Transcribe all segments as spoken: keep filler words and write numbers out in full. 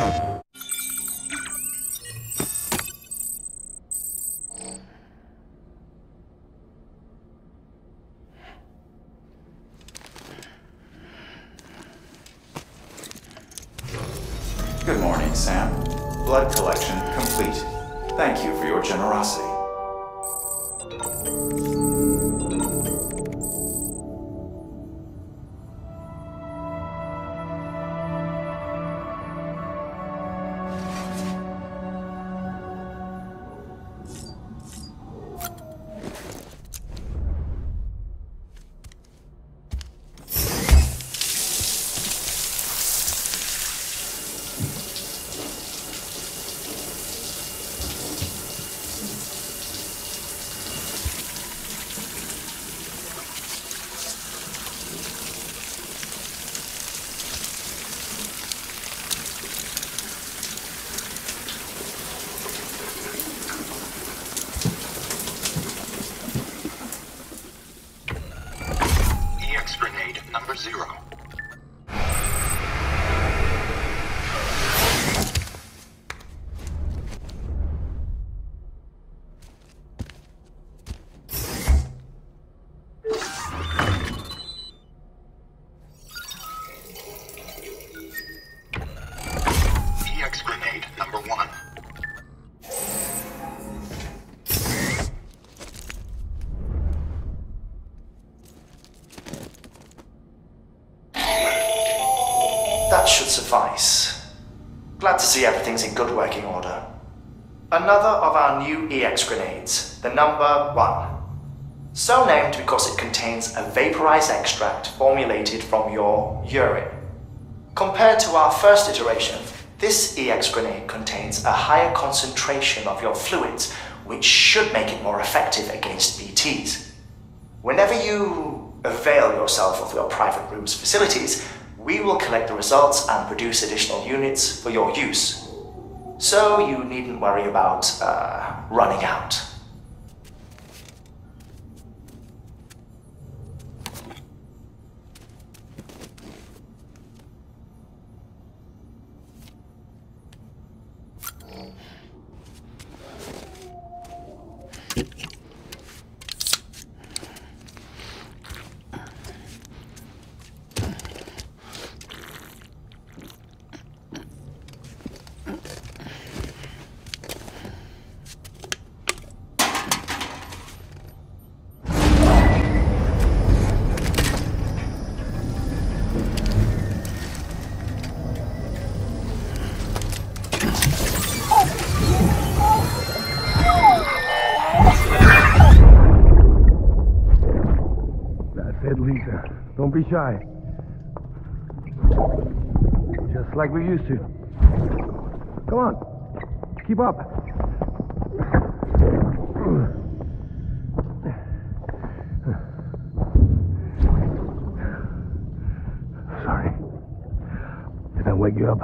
Good morning, Sam. Blood collection complete. Thank you for your generosity. Should suffice. Glad to see everything's in good working order. Another of our new E X grenades, the number one. So named because it contains a vaporized extract formulated from your urine. Compared to our first iteration, this E X grenade contains a higher concentration of your fluids, which should make it more effective against B Ts. Whenever you avail yourself of your private room's facilities, we will collect the results and produce additional units for your use. So you needn't worry about uh, running out. Don't be shy. Just like we used to. Come on. Keep up. Sorry. Did I wake you up?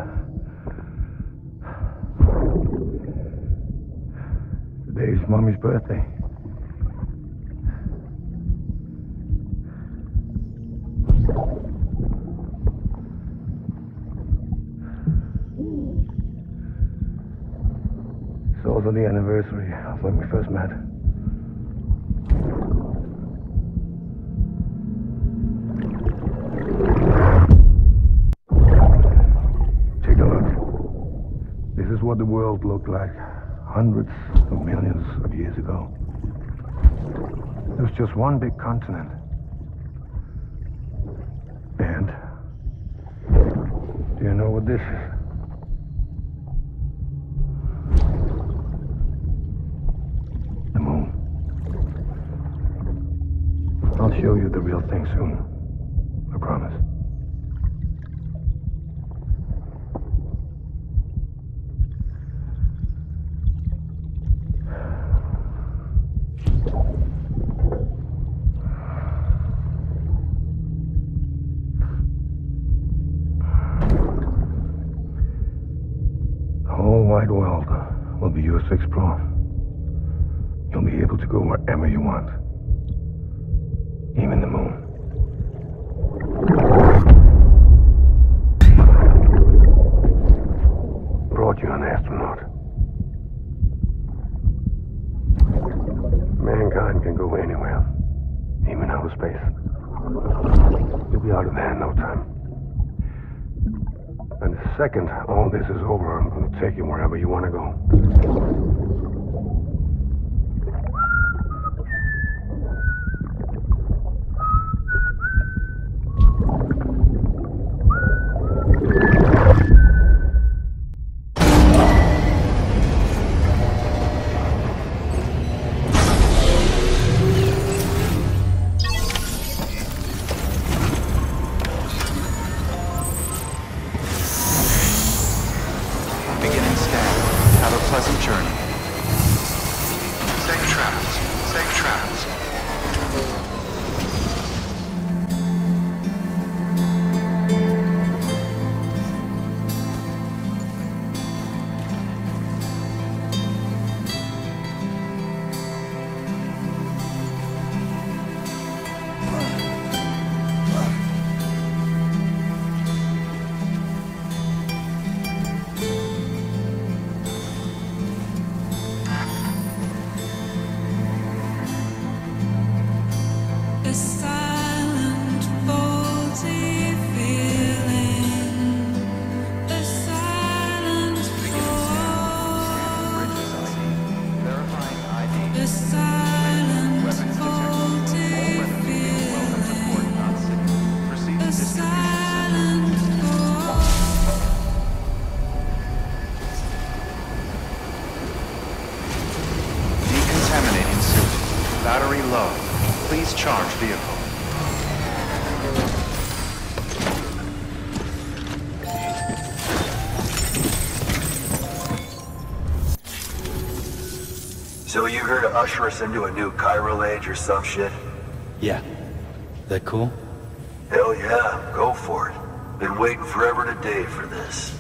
Today's Mommy's birthday. The anniversary of when we first met. Take a look. This is what the world looked like hundreds of millions of years ago. It was just one big continent. And do you know what this is? I'll show you the real thing soon. I promise. The whole wide world will be yours to explore. You'll be able to go wherever you want. Even the moon. out of there in no time. And the second all this is over, I'm going to take you wherever you want to go. So you're here to usher us into a new chiral age or some shit? Yeah. That cool? Hell yeah, go for it. Been waiting forever and a day for this.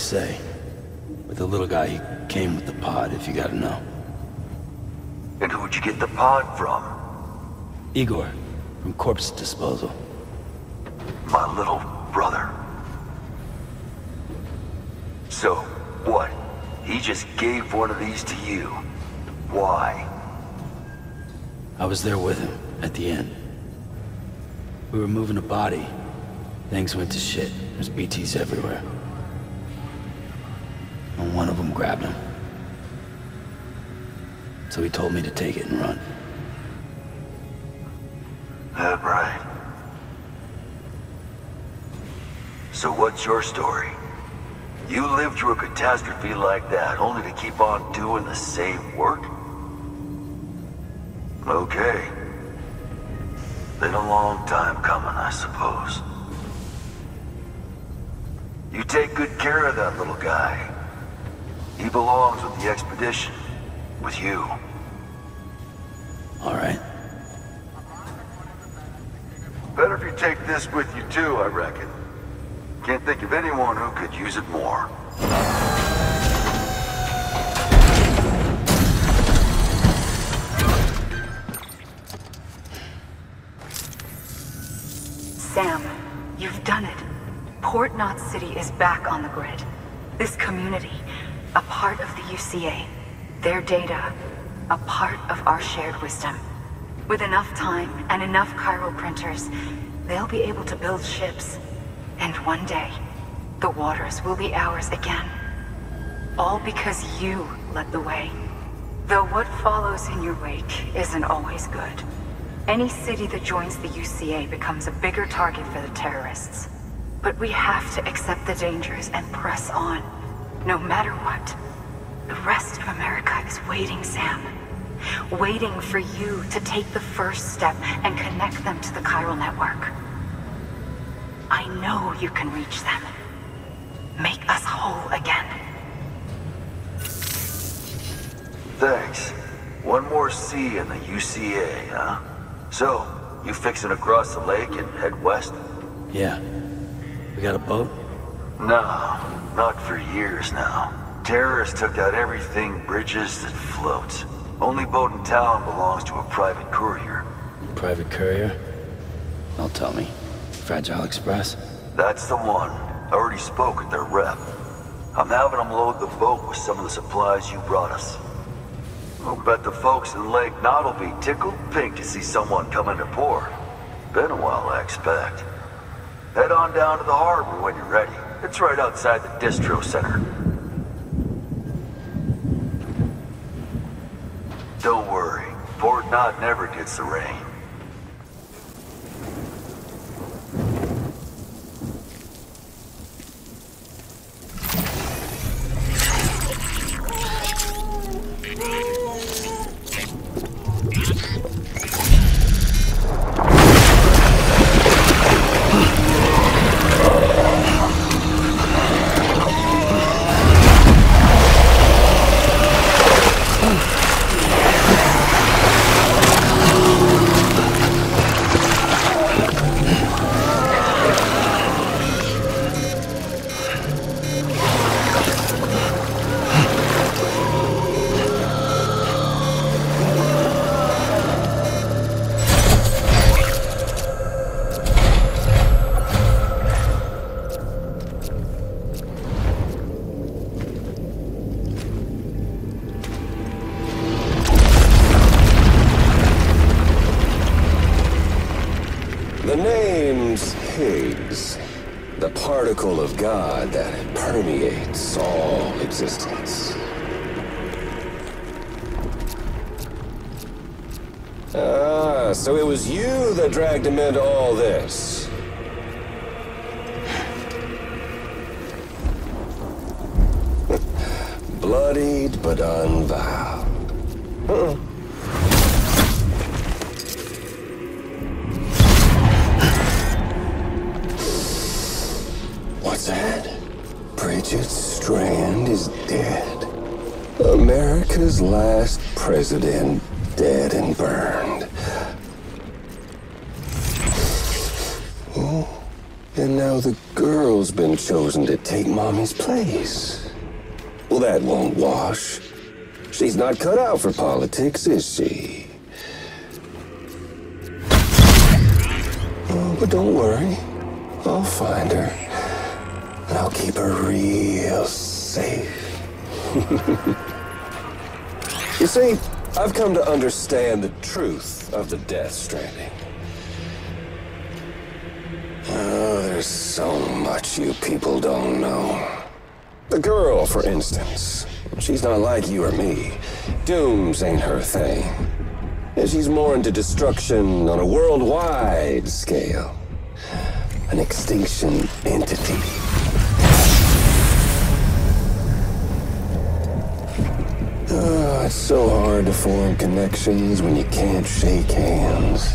Say, but the little guy, he came with the pod, if you gotta know. And who'd you get the pod from? Igor, from Corpse Disposal. My little brother. So, what? He just gave one of these to you. Why? I was there with him, at the end. We were moving a body. Things went to shit. There's B Ts everywhere. And one of them grabbed him. So he told me to take it and run. That's right. So what's your story? You lived through a catastrophe like that, only to keep on doing the same work? Okay. Been a long time coming, I suppose. You take good care of that little guy. He belongs with the expedition, with you. All right. Better if you take this with you too, I reckon. Can't think of anyone who could use it more. Sam, you've done it. Port Knot City is back on the grid. This community, a part of the U C A, their data, a part of our shared wisdom. With enough time and enough chiral printers, they'll be able to build ships. And one day, the waters will be ours again. All because you led the way. Though what follows in your wake isn't always good. Any city that joins the U C A becomes a bigger target for the terrorists. But we have to accept the dangers and press on. No matter what, the rest of America is waiting, Sam. waiting for you to take the first step and connect them to the chiral network. I know you can reach them. Make us whole again. Thanks. One more C in the U C A, huh? So, you fixin' to cross the lake and head west? Yeah. We got a boat? No, not for years now. Terrorists took out everything bridges that floats. Only boat in town belongs to a private courier. Private courier? Don't tell me. Fragile Express? That's the one. I already spoke at their rep. I'm having them load the boat with some of the supplies you brought us. I'll bet the folks in Lake Knot will be tickled pink to see someone coming to port. Been a while, I expect. Head on down to the harbor when you're ready. It's right outside the distro center. Don't worry, Port Knot never gets the rain. Dragged him into all this. Bloodied but unvowed. Uh-uh. What's that? Bridget Strand is dead. America's last president, dead and burned. And now the girl's been chosen to take Mommy's place. Well, that won't wash. She's not cut out for politics, is she? Oh, but don't worry. I'll find her. And I'll keep her real safe. You see, I've come to understand the truth of the Death Stranding. Oh, there's so much you people don't know. The girl, for instance. She's not like you or me. Dooms ain't her thing. And she's more into destruction on a worldwide scale. An extinction entity. Oh, it's so hard to form connections when you can't shake hands.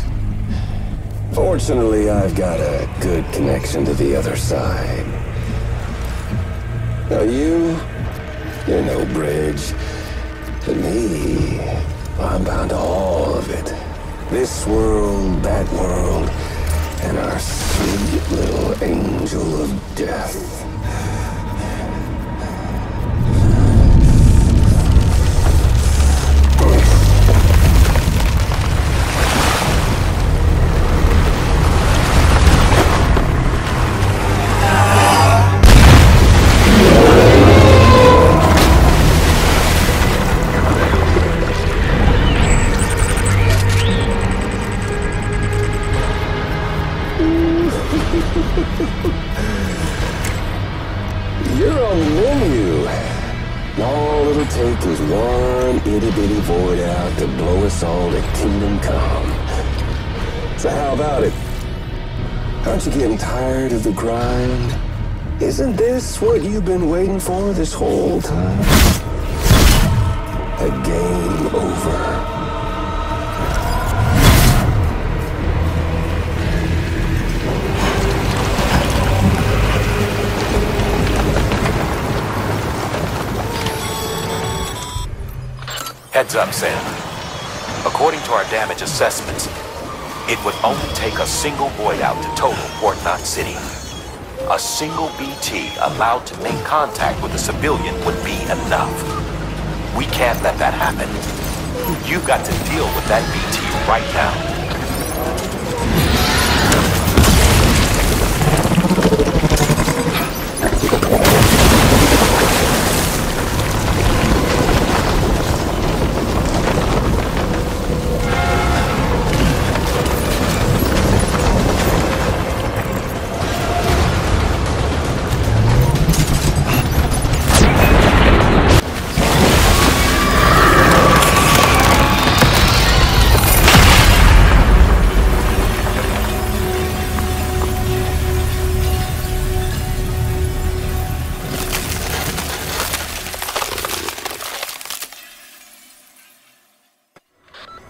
Fortunately, I've got a good connection to the other side. Now you, you're no bridge. To me, I'm bound to all of it. This world, that world, and our sweet little angel of death. The grind. Isn't this what you've been waiting for this whole time? A game over. Heads up, Sam. According to our damage assessments, it would only take a single void out to total Port Knot City. A single B T allowed to make contact with a civilian would be enough. We can't let that happen. You've got to deal with that B T right now.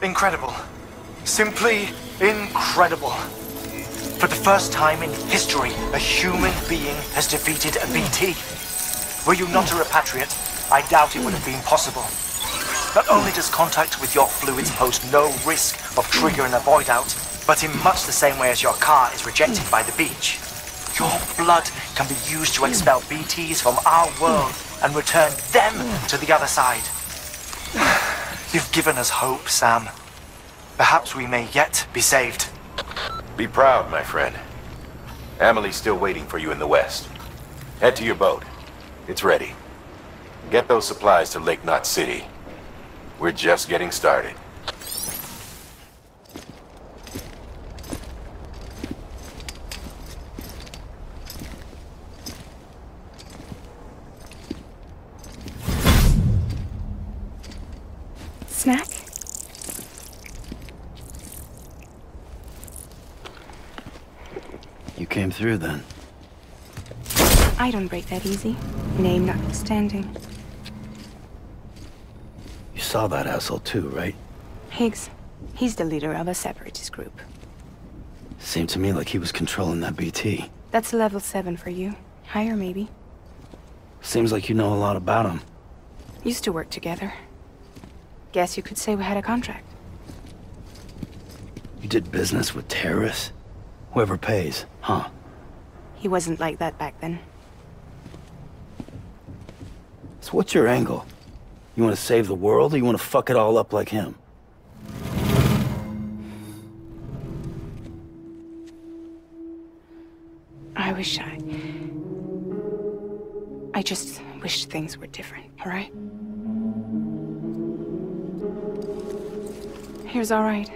Incredible. Simply incredible. For the first time in history, a human being has defeated a B T. Were you not a repatriate, I doubt it would have been possible. Not only does contact with your fluids pose no risk of triggering a void out, but in much the same way as your car is rejected by the beach. Your blood can be used to expel B Ts from our world and return them to the other side. You've given us hope, Sam. Perhaps we may yet be saved. Be proud, my friend. Amelie's still waiting for you in the west. Head to your boat. It's ready. Get those supplies to Lake Knot City. We're just getting started. Snack? You came through then. I don't break that easy. Name notwithstanding. You saw that asshole too, right? Higgs. He's the leader of a separatist group. Seemed to me like he was controlling that B T. That's level seven for you. Higher, maybe. Seems like you know a lot about him. Used to work together. Guess you could say we had a contract. You did business with terrorists? Whoever pays, huh? He wasn't like that back then. So what's your angle? You want to save the world, or you want to fuck it all up like him? I wish I... I just wish things were different, all right? Here's all right.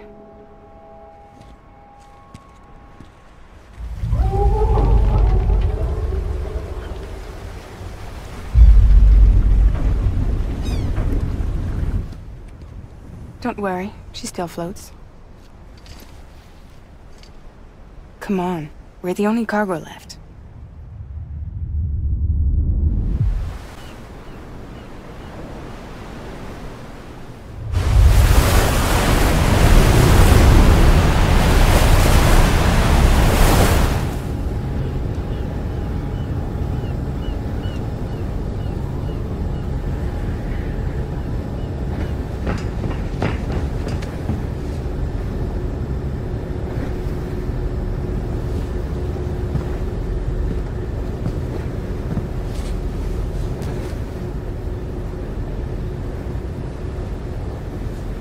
Don't worry, she still floats. Come on, we're the only cargo left.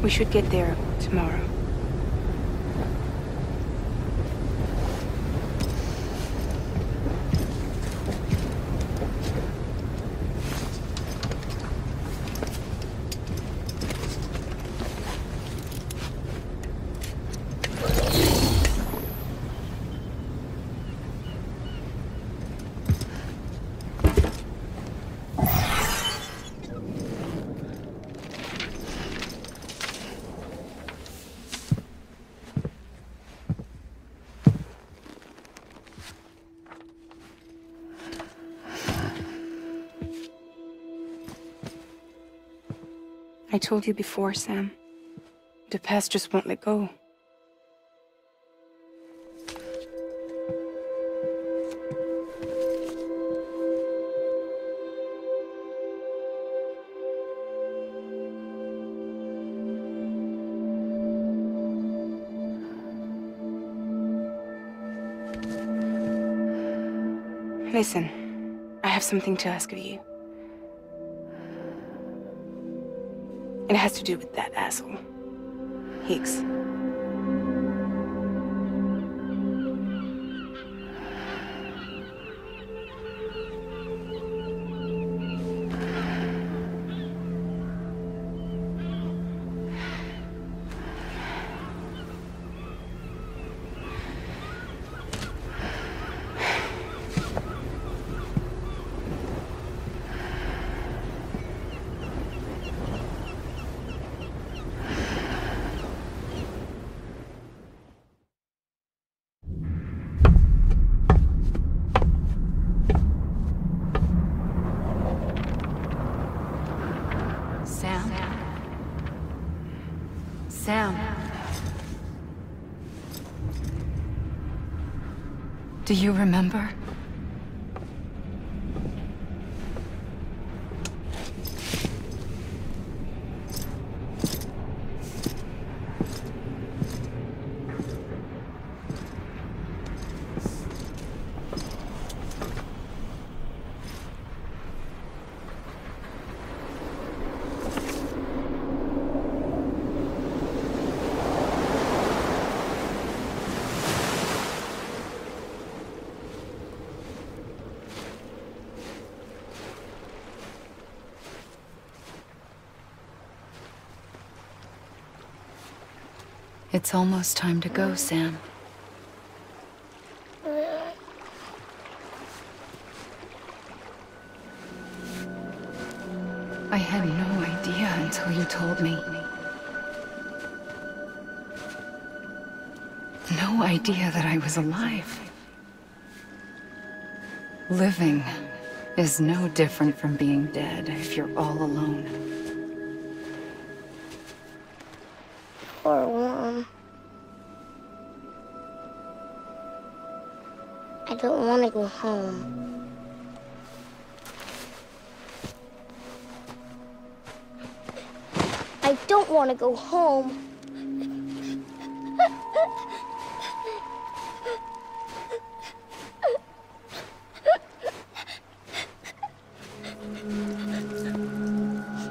We should get there tomorrow. I told you before, Sam. The past just won't let go. Listen, I have something to ask of you. It has to do with that asshole, Higgs. Do you remember? It's almost time to go, Sam. I had no idea until you told me. No idea that I was alive. Living is no different from being dead if you're all alone. I don't want to go home. I don't want to go home.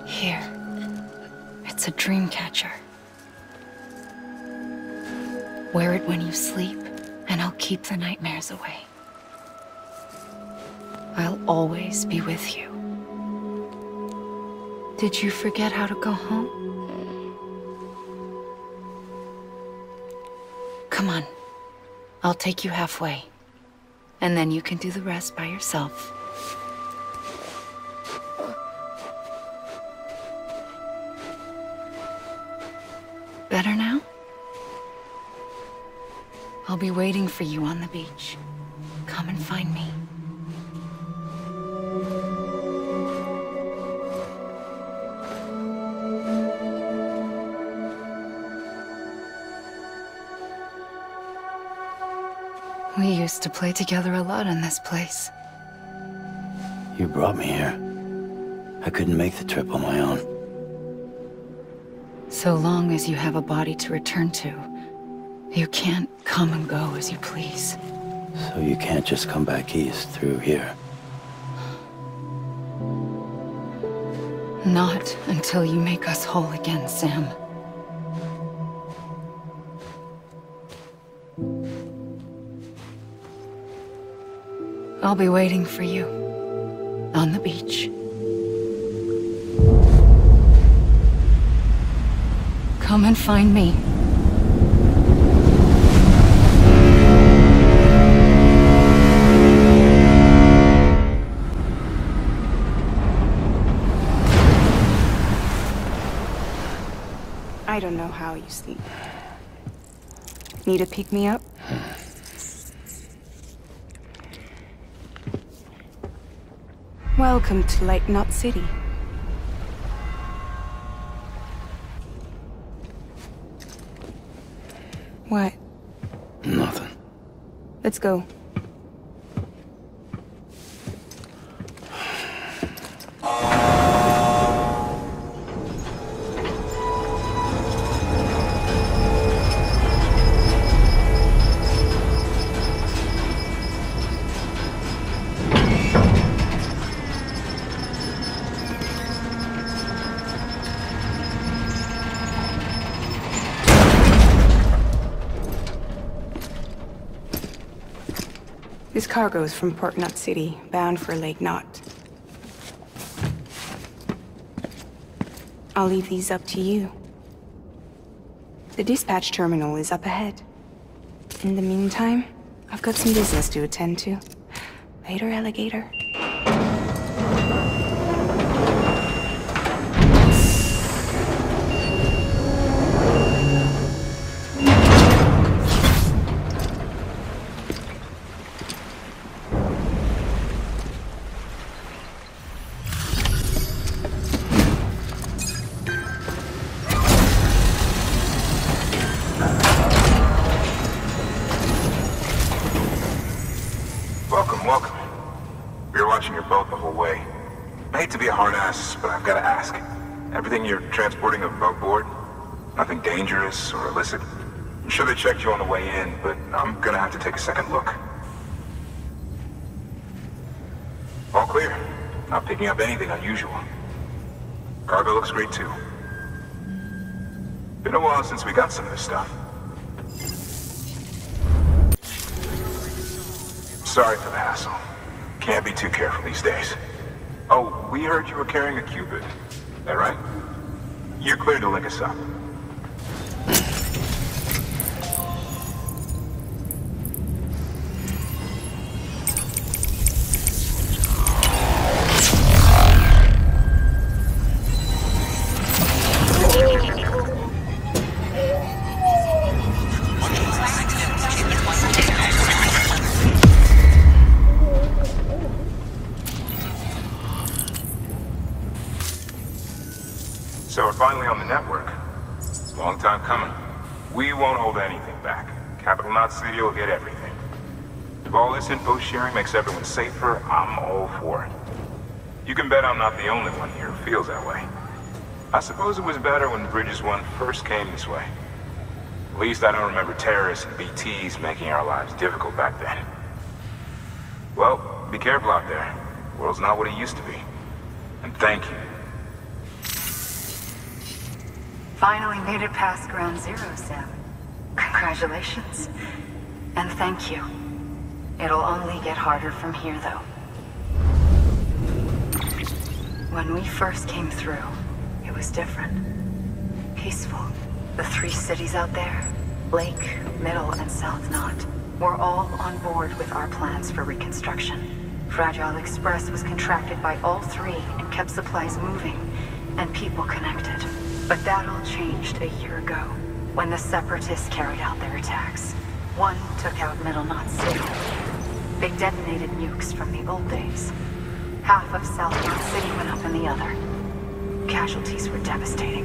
Here, it's a dream catcher. Wear it when you sleep, and I'll keep the nightmares away. I'll always be with you. Did you forget how to go home? Come on. I'll take you halfway. And then you can do the rest by yourself. Better now? I'll be waiting for you on the beach. Come and find me. We used to play together a lot in this place. You brought me here. I couldn't make the trip on my own. So long as you have a body to return to, you can't come and go as you please. So you can't just come back east through here? Not until you make us whole again, Sam. I'll be waiting for you, on the beach. Come and find me. I don't know how you sleep. Need a pick-me-up? Welcome to Lake Knot City. What? Nothing. Let's go. This cargo's from Port Knot City, bound for Lake Knot. I'll leave these up to you. The dispatch terminal is up ahead. In the meantime, I've got some business to attend to. Later, alligator. Or illicit. I'm sure they checked you on the way in, but I'm gonna have to take a second look. All clear. Not picking up anything unusual. Cargo looks great too. Been a while since we got some of this stuff. Sorry for the hassle. Can't be too careful these days. Oh, we heard you were carrying a Cupid. Is that right? You're clear to link us up. So we're finally on the network. Long time coming. We won't hold anything back. Capital Knot City will get everything. If all this info sharing makes everyone safer, I'm all for it. You can bet I'm not the only one here who feels that way. I suppose it was better when the Bridges one first came this way. At least I don't remember terrorists and B Ts making our lives difficult back then. Well, be careful out there. The world's not what it used to be. And thank you. Finally made it past Ground Zero, Sam. Congratulations. And thank you. It'll only get harder from here, though. When we first came through, it was different. Peaceful. The three cities out there, Lake, Middle, and South Knot, were all on board with our plans for reconstruction. Fragile Express was contracted by all three and kept supplies moving and people connected. But that all changed a year ago, when the Separatists carried out their attacks. One took out Middle Knot City. They detonated nukes from the old days. Half of South Knot City went up in the other. Casualties were devastating.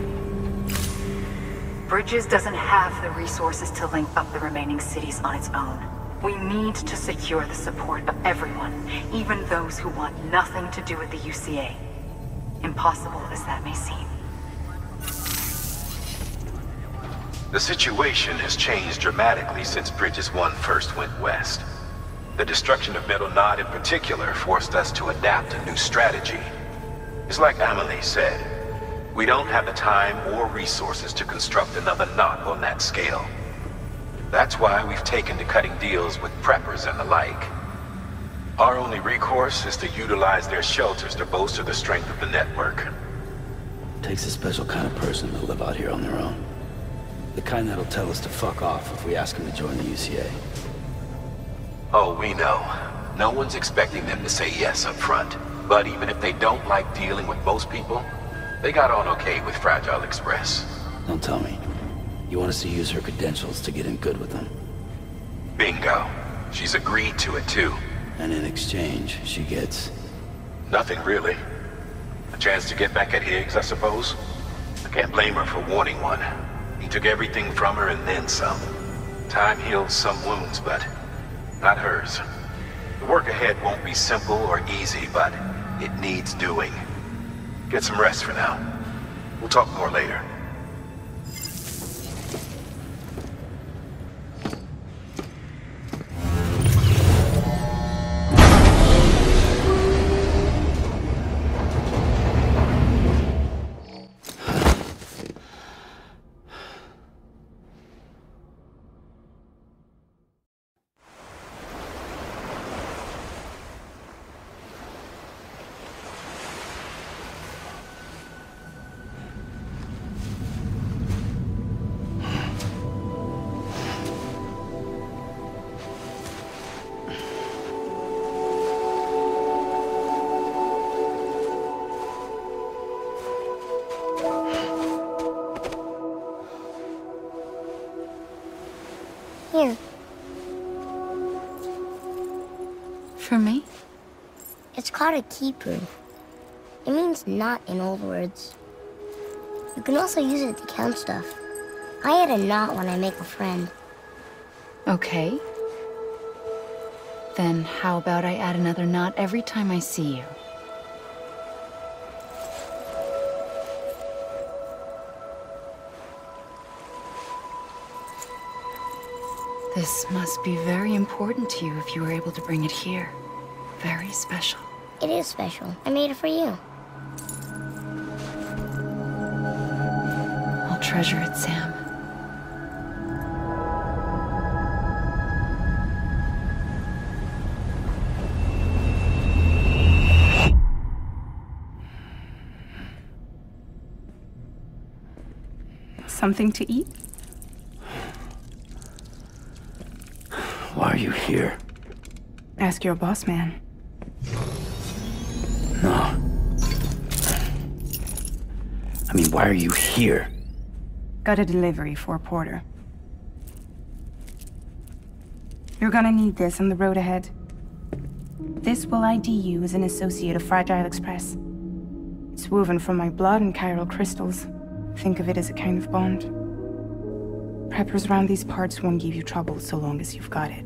Bridges doesn't have the resources to link up the remaining cities on its own. We need to secure the support of everyone, even those who want nothing to do with the U C A. Impossible as that may seem. The situation has changed dramatically since Bridges one first went west. The destruction of Middle Knot in particular forced us to adapt a new strategy. It's like Amelie said, we don't have the time or resources to construct another knot on that scale. That's why we've taken to cutting deals with preppers and the like. Our only recourse is to utilize their shelters to bolster the strength of the network. Takes a special kind of person to live out here on their own. The kind that'll tell us to fuck off if we ask them to join the U C A. Oh, we know. No one's expecting them to say yes up front. But even if they don't like dealing with most people, they got on okay with Fragile Express. Don't tell me. You want us to use her credentials to get in good with them? Bingo. She's agreed to it too. And in exchange, she gets... nothing really. A chance to get back at Higgs, I suppose. I can't blame her for wanting one. He took everything from her and then some. Time heals some wounds, but not hers. The work ahead won't be simple or easy, but it needs doing. Get some rest for now. We'll talk more later. Here. For me? It's called a key proof. It means knot in old words. You can also use it to count stuff. I add a knot when I make a friend. Okay. Then how about I add another knot every time I see you? This must be very important to you if you were able to bring it here. Very special. It is special. I made it for you. I'll treasure it, Sam. Something to eat? Why are you here? Ask your boss man. No. I mean, why are you here? Got a delivery for Porter. You're gonna need this on the road ahead. This will I D you as an associate of Fragile Express. It's woven from my blood and chiral crystals. Think of it as a kind of bond. Preppers around these parts won't give you trouble so long as you've got it.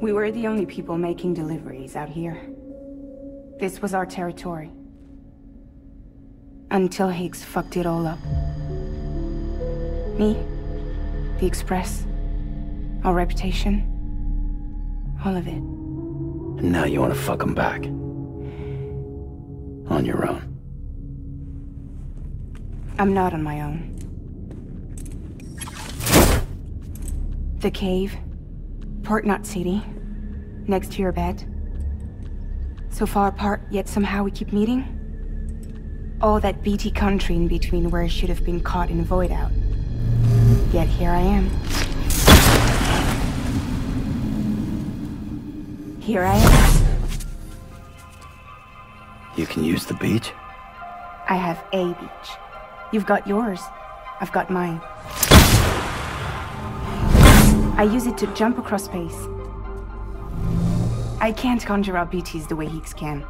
We were the only people making deliveries out here. This was our territory. Until Higgs fucked it all up. Me, the Express, our reputation, all of it. And now you want to fuck them back. On your own. I'm not on my own. The cave, Port Knot City, next to your bed. So far apart, yet somehow we keep meeting. All that B T country in between where I should have been caught in void out. Yet here I am. Here I am. You can use the beach? I have a beach. You've got yours. I've got mine. I use it to jump across space. I can't conjure up B Ts the way Higgs can,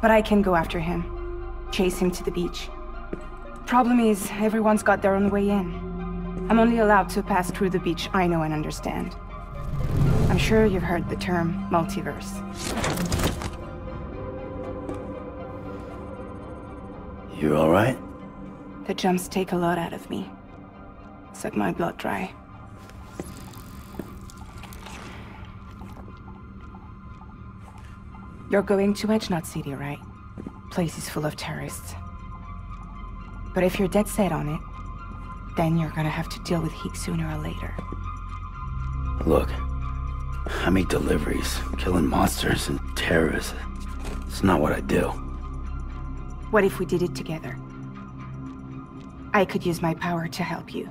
but I can go after him. Chase him to the beach. Problem is, everyone's got their own way in. I'm only allowed to pass through the beach I know and understand. I'm sure you've heard the term multiverse. You're all right? The jumps take a lot out of me. Suck my blood dry. You're going to Edge Knot City, right? Place is full of terrorists. But if you're dead set on it, then you're gonna have to deal with Higgs sooner or later. Look, I make deliveries, killing monsters and terrorists. It's not what I do. What if we did it together? I could use my power to help you.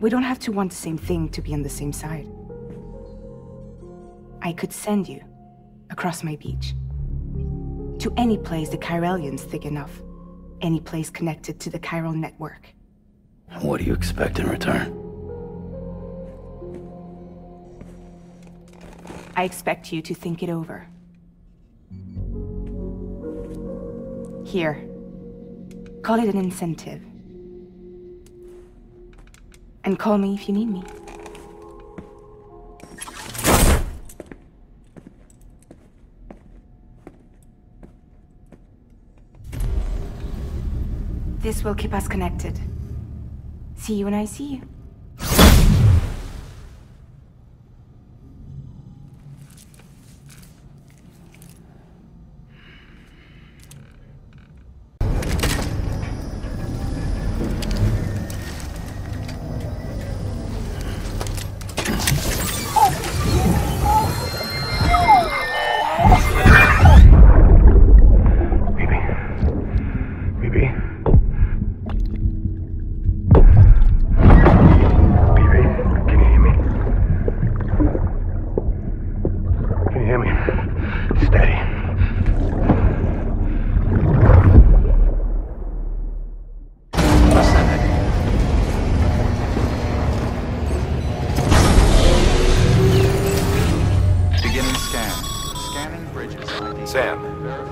We don't have to want the same thing to be on the same side. I could send you across my beach. To any place the Chiralians think enough. Any place connected to the Chiral network. What do you expect in return? I expect you to think it over. Here. Call it an incentive. And call me if you need me. This will keep us connected. See you when I see you.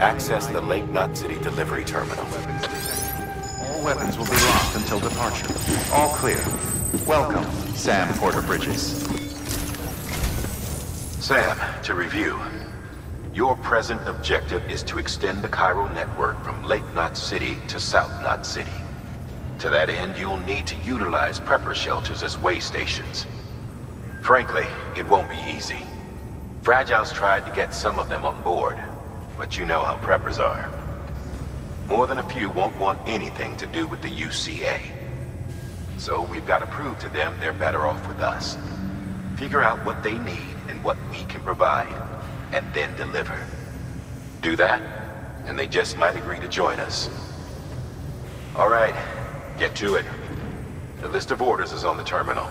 Access the Lake Knot City delivery terminal. All weapons will be locked until departure. All clear. Welcome, Sam Porter Bridges. Sam, to review. Your present objective is to extend the Chiral network from Lake Knot City to South Knot City. To that end, you'll need to utilize prepper shelters as way stations. Frankly, it won't be easy. Fragile's tried to get some of them on board, but you know how preppers are. More than a few won't want anything to do with the U C A. So we've got to prove to them they're better off with us. Figure out what they need and what we can provide, and then deliver. Do that, and they just might agree to join us. All right, get to it. The list of orders is on the terminal.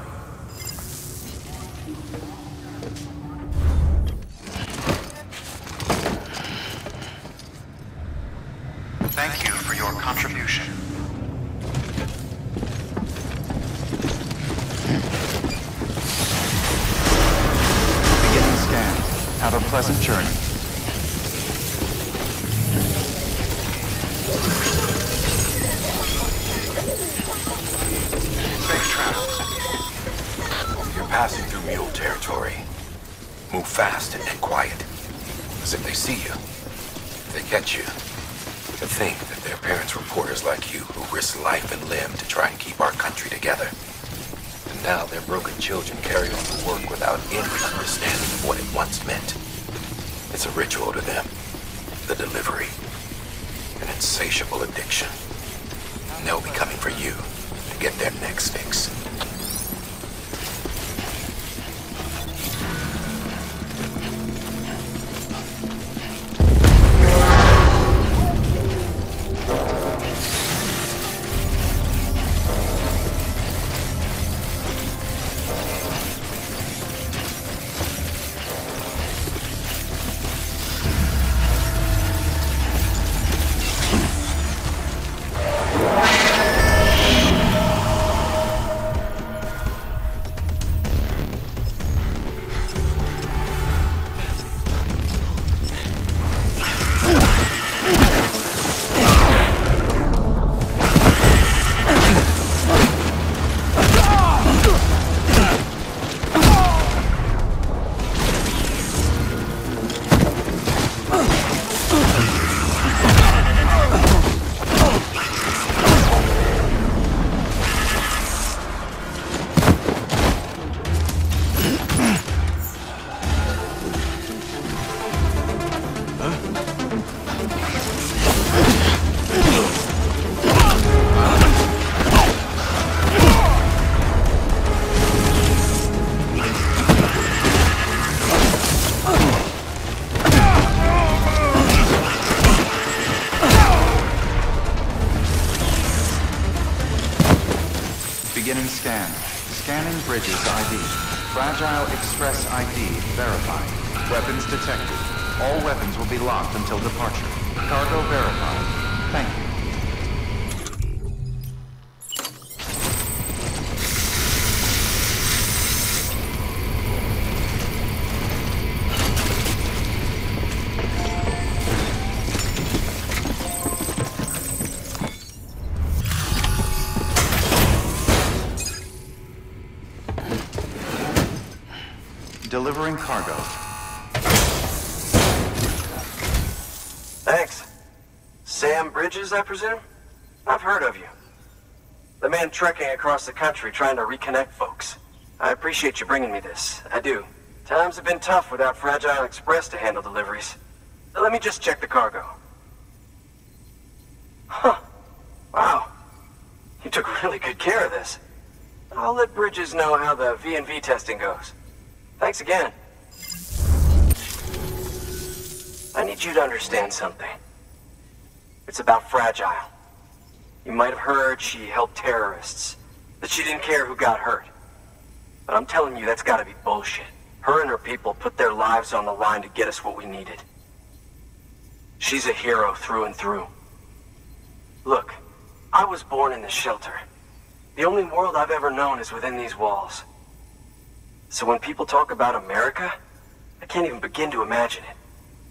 Thank you for your contribution. Beginning scan. Have a pleasant journey. Safe travels. You're passing through mule territory. Move fast and quiet. As if they see you, they catch you. To think that their parents were porters like you who risked life and limb to try and keep our country together. And now their broken children carry on the work without any understanding of what it once meant. It's a ritual to them. The delivery. An insatiable addiction. And they'll be coming for you to get their next fix. Beginning scan. Scanning Bridges I D. Fragile Express I D verified. Weapons detected. All weapons will be locked until departure. Cargo verified. Thank you. Delivering cargo. Thanks. Sam Bridges, I presume? I've heard of you. The man trekking across the country trying to reconnect folks. I appreciate you bringing me this. I do. Times have been tough without Fragile Express to handle deliveries. Let me just check the cargo. Huh. Wow. You took really good care of this. I'll let Bridges know how the V and V testing goes. Thanks again. I need you to understand something. It's about Fragile. You might have heard she helped terrorists, that she didn't care who got hurt. But I'm telling you, that's gotta be bullshit. Her and her people put their lives on the line to get us what we needed. She's a hero through and through. Look, I was born in this shelter. The only world I've ever known is within these walls. So when people talk about America, I can't even begin to imagine it.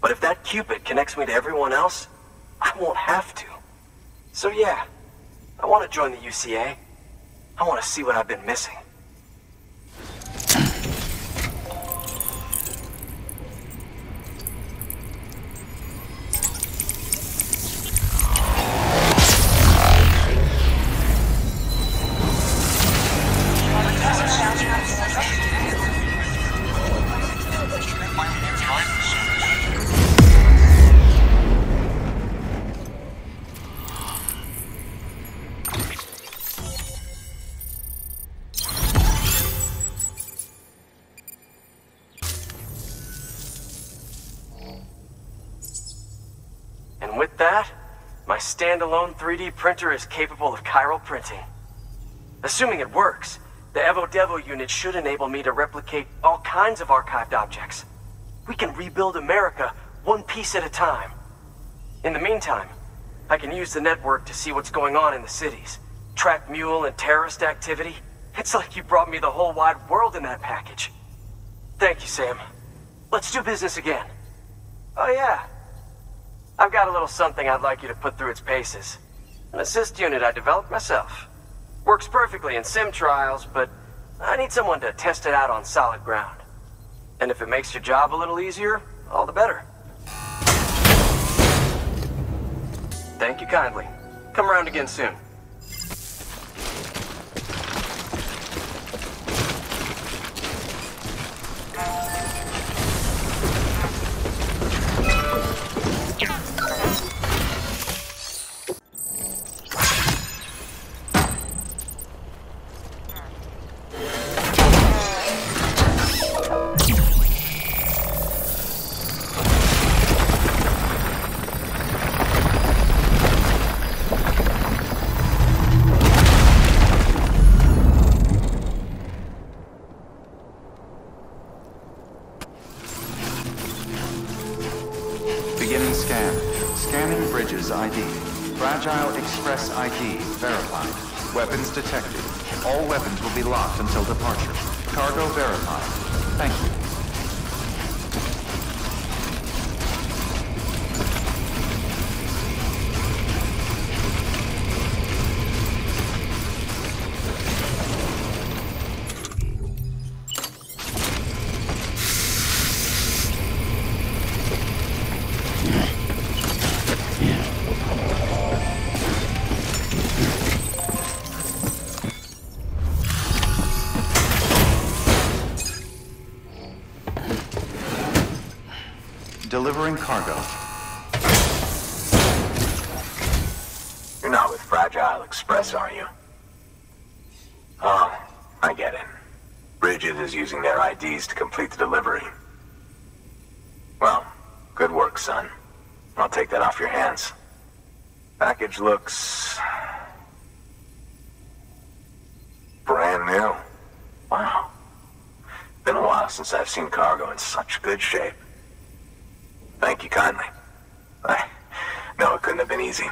But if that Cupid connects me to everyone else, I won't have to. So yeah, I want to join the U C A. I want to see what I've been missing. Standalone three D printer is capable of chiral printing. Assuming it works, the EvoDevo unit should enable me to replicate all kinds of archived objects. We can rebuild America one piece at a time. In the meantime, I can use the network to see what's going on in the cities, track mule and terrorist activity. It's like you brought me the whole wide world in that package. Thank you, Sam. Let's do business again. Oh yeah. I've got a little something I'd like you to put through its paces. An assist unit I developed myself. Works perfectly in sim trials, but I need someone to test it out on solid ground. And if it makes your job a little easier, all the better. Thank you kindly. Come around again soon. I D. Fragile Express I D verified. Weapons detected. All weapons will be locked until departure. Cargo verified. Thank you. Delivering cargo. You're not with Fragile Express, are you? Oh, I get it. Bridget is using their I Ds to complete the delivery. Well, good work, son. I'll take that off your hands. Package looks... brand new. Wow. Been a while since I've seen cargo in such good shape. Thank you kindly. I know it couldn't have been easy.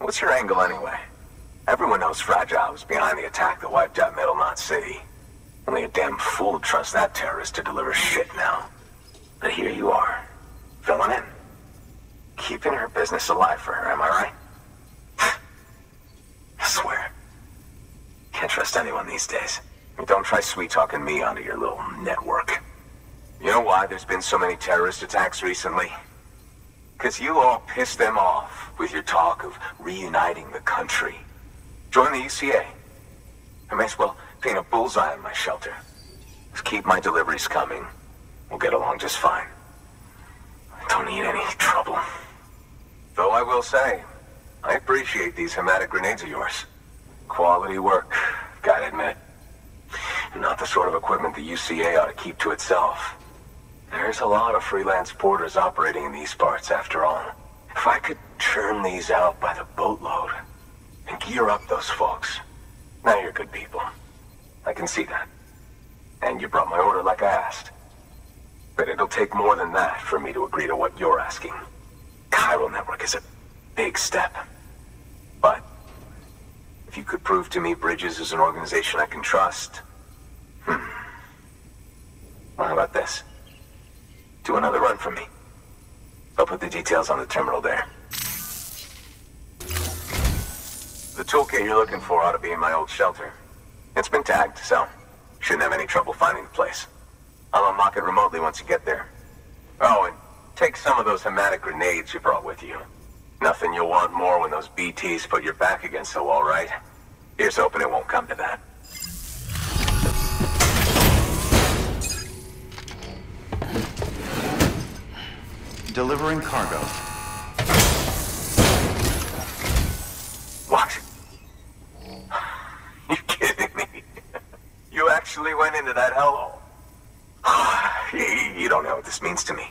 What's your angle anyway? Everyone knows Fragile was behind the attack that wiped out Middle Knot City. Only a damn fool would trust that terrorist to deliver shit now. But here you are, filling in. Keeping her business alive for her, am I right? I swear. Can't trust anyone these days. Don't try sweet-talking me onto your little network. You know why there's been so many terrorist attacks recently? Because you all pissed them off with your talk of reuniting the country. Join the U C A. I may as well paint a bullseye on my shelter. Just keep my deliveries coming. We'll get along just fine. I don't need any trouble. Though I will say, I appreciate these hematic grenades of yours. Quality work, gotta admit. Not the sort of equipment the U C A ought to keep to itself. There's a lot of freelance porters operating in these parts, after all. If I could churn these out by the boatload and gear up those folks, now you're good people. I can see that. And you brought my order like I asked. But it'll take more than that for me to agree to what you're asking. Chiral network is a big step. But if you could prove to me Bridges is an organization I can trust... Hmm. How about this? Do another run for me. I'll put the details on the terminal there. The toolkit you're looking for ought to be in my old shelter. It's been tagged, so shouldn't have any trouble finding the place. I'll unlock it remotely once you get there. Oh, and take some of those hematic grenades you brought with you. Nothing you'll want more when those B Ts put your back against the wall, right? Here's hoping it won't come to that. Delivering cargo. What? You're kidding me. You actually went into that hellhole. You don't know what this means to me.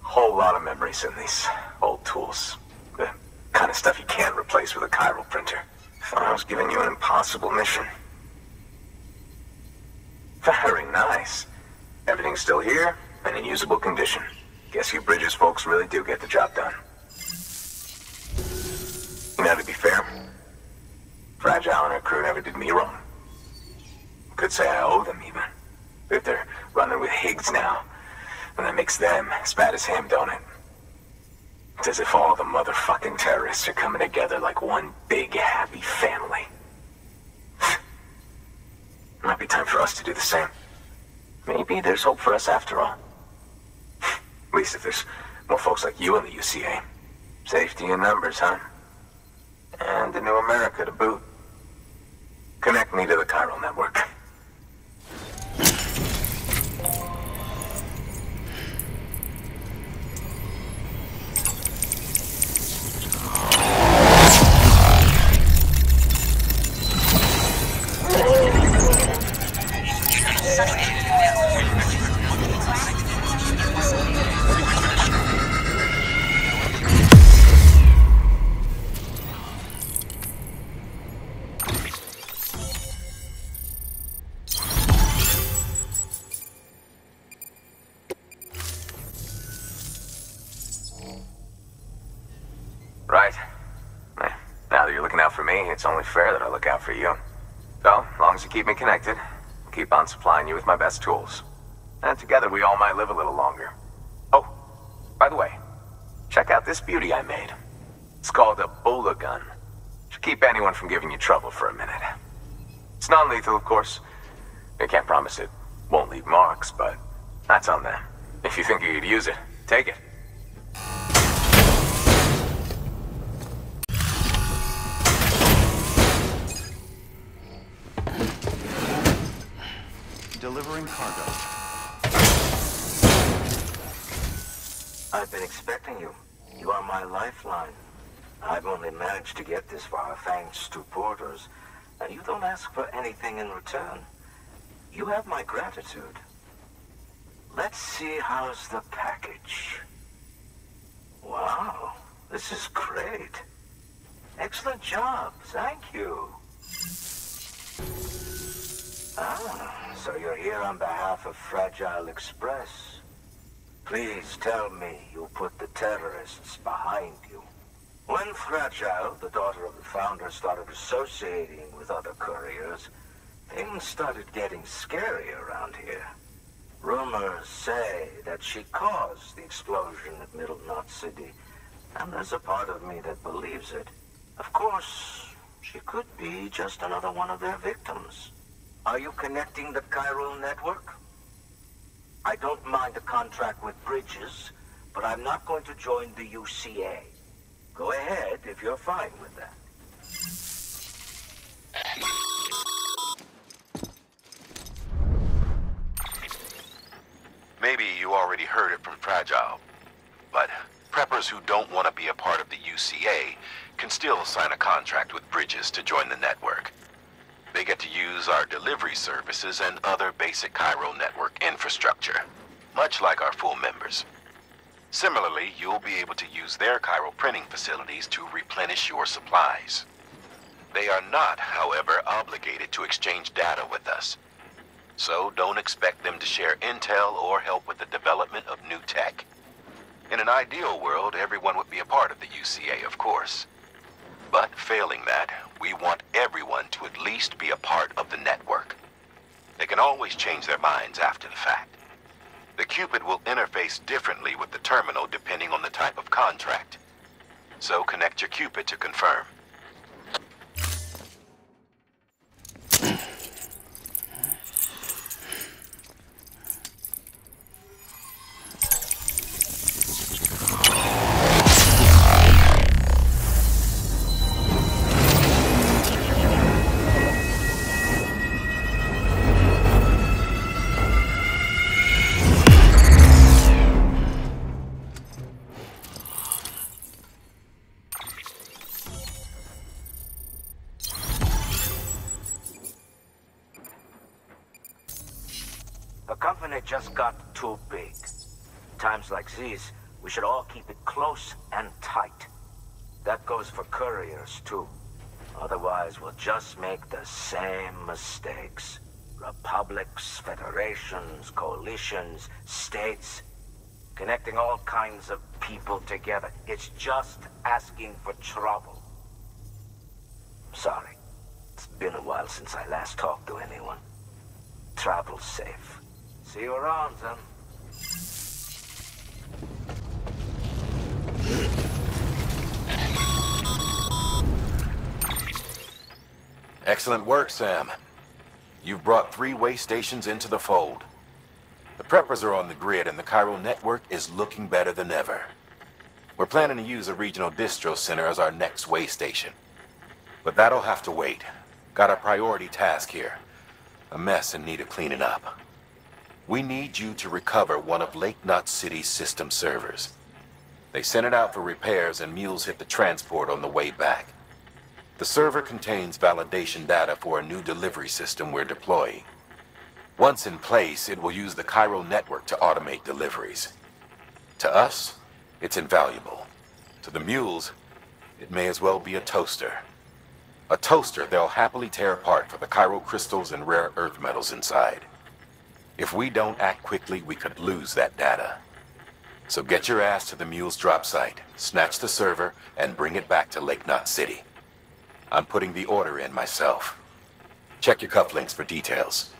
Whole lot of memories in these old tools. The kind of stuff you can't replace with a chiral printer. Thought I was giving you an impossible mission. Very nice. Everything's still here and in usable condition. Guess you Bridges folks really do get the job done. You know, to be fair, Fragile and her crew never did me wrong. Could say I owe them even. If they're running with Higgs now, and that makes them as bad as him, don't it? It's as if all the motherfucking terrorists are coming together like one big happy family. Might be time for us to do the same. Maybe there's hope for us after all. At least if there's more folks like you in the U C A. Safety in numbers, huh? And a new America to boot. Connect me to the Chiral network. It's only fair that I look out for you. So, as long as you keep me connected, I'll keep on supplying you with my best tools. And together we all might live a little longer. Oh, by the way, check out this beauty I made. It's called a Bola Gun. Should keep anyone from giving you trouble for a minute. It's non-lethal, of course. I can't promise it won't leave marks, but that's on them. If you think you could use it, take it. Delivering cargo. I've been expecting you. You are my lifeline. I've only managed to get this far thanks to Porters, and you don't ask for anything in return. You have my gratitude. Let's see, how's the package? Wow, this is great. Excellent job, thank you. Ah. So you're here on behalf of Fragile Express. Please tell me you put the terrorists behind you. When Fragile, the daughter of the founder, started associating with other couriers, things started getting scary around here. Rumors say that she caused the explosion at Middle Knot City, and there's a part of me that believes it. Of course, she could be just another one of their victims. Are you connecting the Chiral network? I don't mind the contract with Bridges, but I'm not going to join the U C A. Go ahead if you're fine with that. Maybe you already heard it from Fragile, but preppers who don't want to be a part of the U C A can still sign a contract with Bridges to join the network. They get to use our delivery services and other basic Chiral network infrastructure, much like our full members. Similarly, you'll be able to use their Chiral printing facilities to replenish your supplies. They are not, however, obligated to exchange data with us. So don't expect them to share intel or help with the development of new tech. In an ideal world, everyone would be a part of the U C A, of course. But failing that, we want everyone to at least be a part of the network. They can always change their minds after the fact. The Cupid will interface differently with the terminal depending on the type of contract. So connect your Cupid to confirm. Just got too big. Times like these, we should all keep it close and tight. That goes for couriers, too. Otherwise, we'll just make the same mistakes. Republics, federations, coalitions, states. Connecting all kinds of people together. It's just asking for trouble. Sorry. It's been a while since I last talked to anyone. Travel safe. See you around, son. Excellent work, Sam. You've brought three-way stations into the fold. The preppers are on the grid, and the Chiral network is looking better than ever. We're planning to use a regional distro center as our next way station. But that'll have to wait. Got a priority task here. A mess in need of cleaning up. We need you to recover one of Lake Knot City's system servers. They sent it out for repairs and mules hit the transport on the way back. The server contains validation data for a new delivery system we're deploying. Once in place, it will use the Chiral network to automate deliveries. To us, it's invaluable. To the mules, it may as well be a toaster. A toaster they'll happily tear apart for the Chiral crystals and rare earth metals inside. If we don't act quickly, we could lose that data. So get your ass to the mule's drop site, snatch the server, and bring it back to Lake Knot City. I'm putting the order in myself. Check your cufflinks for details.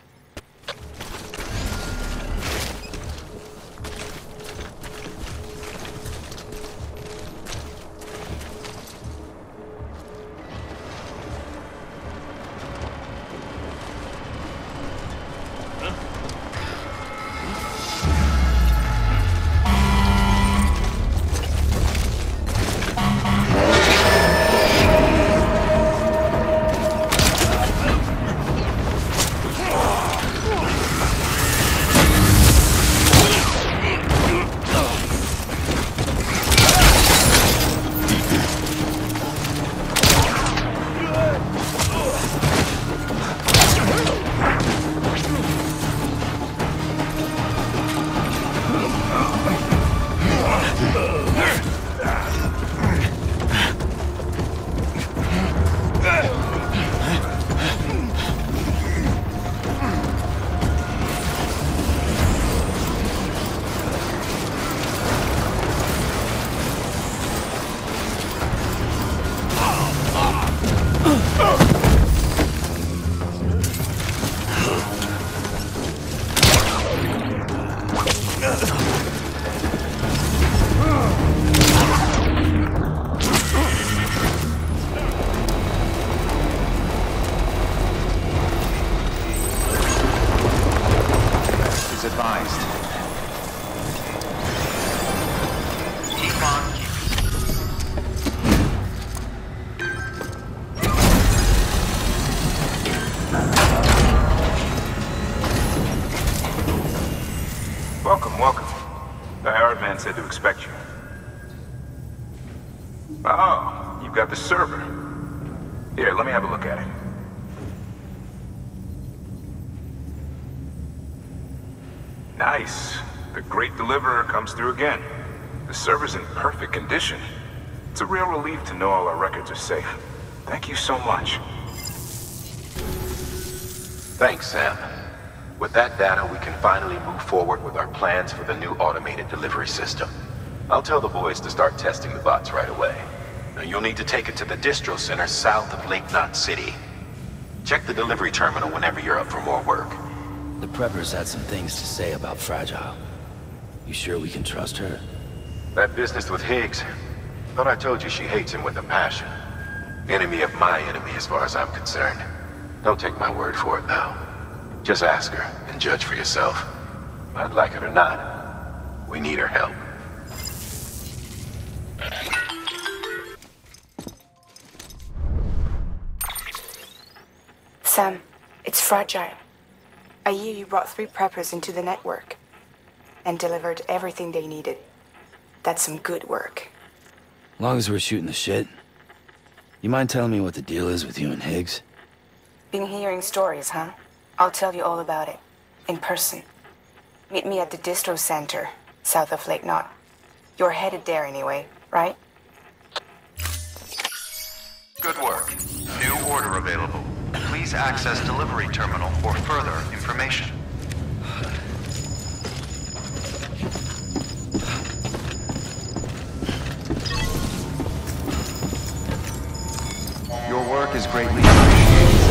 Through again. The server's in perfect condition. It's a real relief to know all our records are safe. Thank you so much. Thanks, Sam. With that data, we can finally move forward with our plans for the new automated delivery system. I'll tell the boys to start testing the bots right away. Now you'll need to take it to the distro center south of Lake Knot City. Check the delivery terminal whenever you're up for more work. The preppers had some things to say about Fragile. You sure we can trust her? That business with Higgs. Thought I told you she hates him with a passion. Enemy of my enemy as far as I'm concerned. Don't take my word for it though. Just ask her and judge for yourself. I'd like it or not. We need her help. Sam, it's Fragile. I hear you brought three preppers into the network and delivered everything they needed. That's some good work. Long as we're shooting the shit, you mind telling me what the deal is with you and Higgs? Been hearing stories, huh? I'll tell you all about it, in person. Meet me at the distro center, south of Lake Knot. You're headed there anyway, right? Good work. New order available. Please access delivery terminal for further information. Your work is greatly appreciated.